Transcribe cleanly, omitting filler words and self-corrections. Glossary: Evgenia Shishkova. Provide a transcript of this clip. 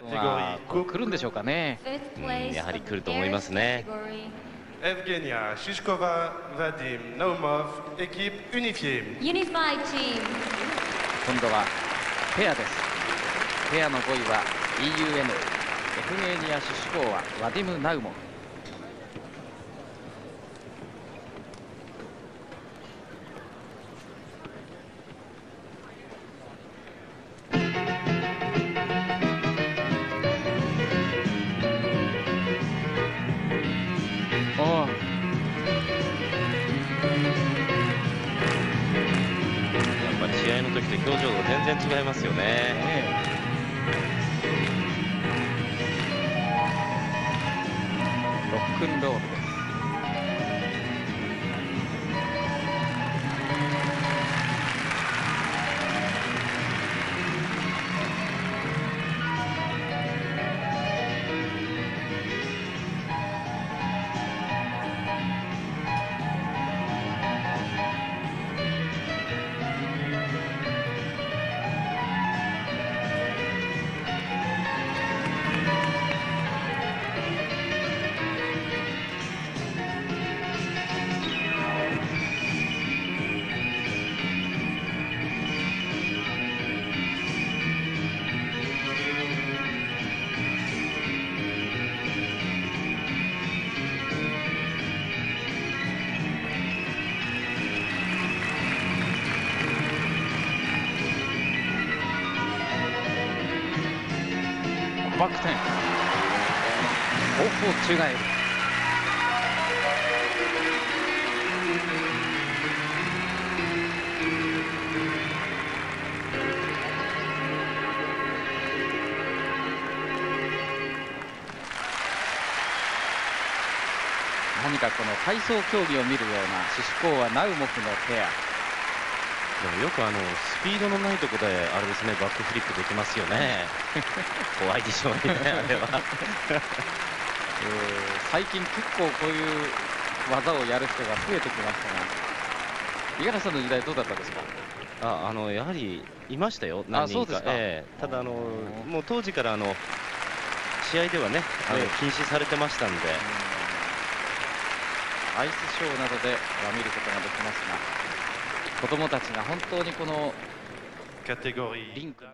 来るんでしょうかね。やはり来ると思いますね。Evgenia Shishkova、Vadim Naumov、équipe unifiée。今度はペアです。ペアの5位は EUN、Evgenia Shishkova、Vadim Naumov。表情が全然違いますよね。ロックンロールです。バック転、後方宙返り。何かこの体操競技を見るようなシシコーワ・ナウモフのペア。でもよくスピードのないとこであれですね、バックフリップできますよね。怖いでしょうね、あれは。最近結構こういう技をやる人が増えてきましたが、五十嵐さんの時代どうだったですか？やはりいましたよ、何人か。ただもう当時から試合ではね、禁止されてましたんで、アイスショーなどでは見ることができますが、子供たちが本当にこのリンク